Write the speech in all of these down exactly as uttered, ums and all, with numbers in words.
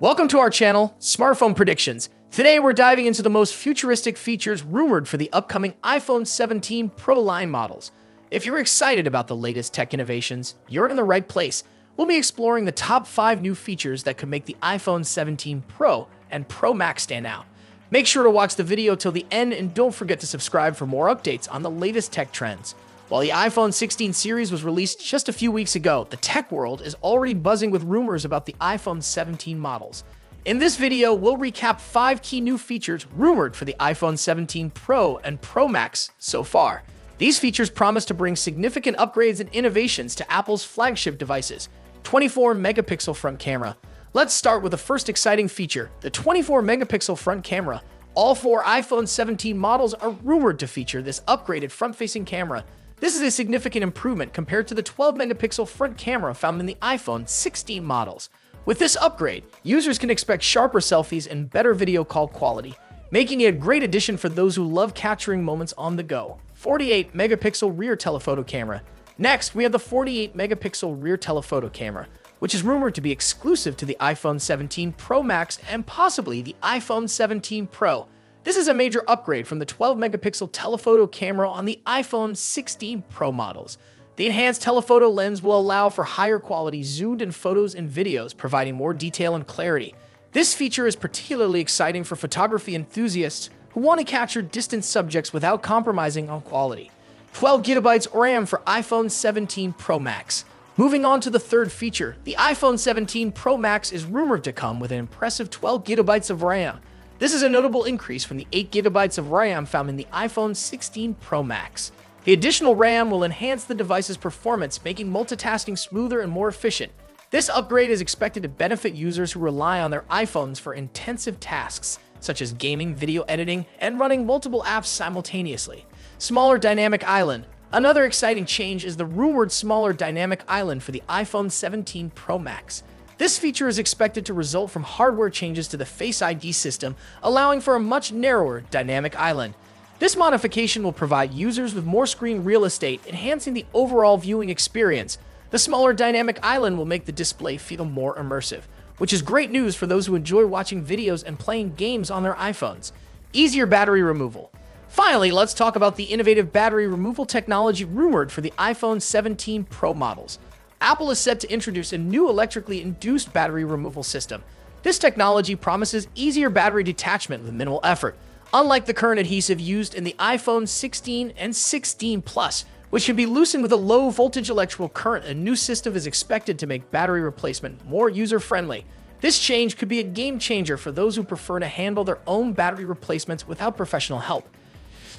Welcome to our channel, Smartphone Predictions. Today we're diving into the most futuristic features rumored for the upcoming iPhone seventeen Pro line models. If you're excited about the latest tech innovations, you're in the right place. We'll be exploring the top five new features that could make the iPhone seventeen Pro and Pro Max stand out. Make sure to watch the video till the end and don't forget to subscribe for more updates on the latest tech trends. While the iPhone sixteen series was released just a few weeks ago, the tech world is already buzzing with rumors about the iPhone seventeen models. In this video, we'll recap five key new features rumored for the iPhone seventeen Pro and Pro Max so far. These features promise to bring significant upgrades and innovations to Apple's flagship devices. twenty-four megapixel front camera. Let's start with the first exciting feature, the twenty-four megapixel front camera. All four iPhone seventeen models are rumored to feature this upgraded front-facing camera. This is a significant improvement compared to the twelve megapixel front camera found in the iPhone sixteen models. With this upgrade, users can expect sharper selfies and better video call quality, making it a great addition for those who love capturing moments on the go. forty-eight megapixel rear telephoto camera. Next, we have the forty-eight megapixel rear telephoto camera, which is rumored to be exclusive to the iPhone seventeen Pro Max and possibly the iPhone seventeen Pro. This is a major upgrade from the twelve megapixel telephoto camera on the iPhone sixteen Pro models. The enhanced telephoto lens will allow for higher quality zoomed-in photos and videos, providing more detail and clarity. This feature is particularly exciting for photography enthusiasts who want to capture distant subjects without compromising on quality. twelve gigabytes RAM for iPhone seventeen Pro Max. Moving on to the third feature, the iPhone seventeen Pro Max is rumored to come with an impressive twelve gigabytes of RAM. This is a notable increase from the eight gigabytes of RAM found in the iPhone sixteen Pro Max. The additional RAM will enhance the device's performance, making multitasking smoother and more efficient. This upgrade is expected to benefit users who rely on their iPhones for intensive tasks, such as gaming, video editing, and running multiple apps simultaneously. Smaller Dynamic Island. Another exciting change is the rumored smaller Dynamic Island for the iPhone seventeen Pro Max. This feature is expected to result from hardware changes to the Face I D system, allowing for a much narrower dynamic island. This modification will provide users with more screen real estate, enhancing the overall viewing experience. The smaller dynamic island will make the display feel more immersive, which is great news for those who enjoy watching videos and playing games on their iPhones. Easier battery removal. Finally, let's talk about the innovative battery removal technology rumored for the iPhone seventeen Pro models. Apple is set to introduce a new electrically induced battery removal system. This technology promises easier battery detachment with minimal effort, unlike the current adhesive used in the iPhone sixteen and sixteen Plus, which can be loosened with a low voltage electrical current. A new system is expected to make battery replacement more user-friendly. This change could be a game changer for those who prefer to handle their own battery replacements without professional help.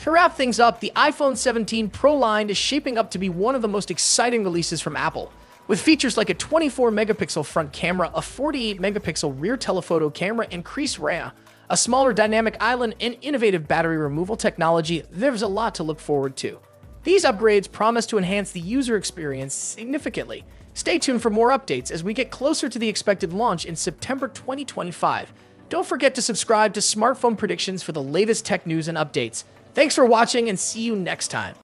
To wrap things up, the iPhone seventeen Pro line is shaping up to be one of the most exciting releases from Apple. With features like a twenty-four megapixel front camera, a forty-eight megapixel rear telephoto camera, increased RAM, a smaller dynamic island, and innovative battery removal technology, there's a lot to look forward to. These upgrades promise to enhance the user experience significantly. Stay tuned for more updates as we get closer to the expected launch in September twenty twenty-five. Don't forget to subscribe to Smartphone Predictions for the latest tech news and updates. Thanks for watching and see you next time.